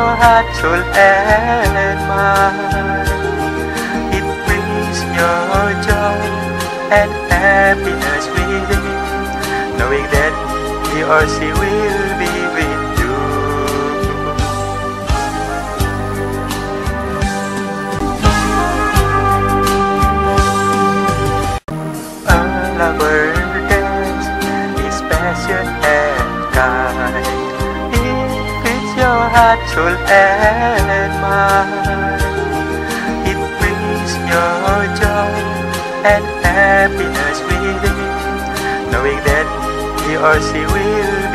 sao hát trôi lẽ lên mai. It brings your joy and happiness within, knowing that he or she will be with you. A lover dance is passion and kind. Your heart, soul, and mind. It brings your joy and happiness within, knowing that he or she will.